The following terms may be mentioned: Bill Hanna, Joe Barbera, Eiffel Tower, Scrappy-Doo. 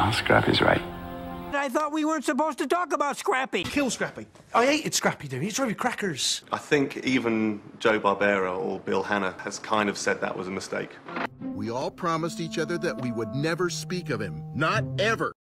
Oh, Scrappy's right. I thought we weren't supposed to talk about Scrappy. Kill Scrappy. I hated Scrappy-Doo. He drove me crackers. I think even Joe Barbera or Bill Hanna has kind of said that was a mistake. We all promised each other that we would never speak of him. Not ever.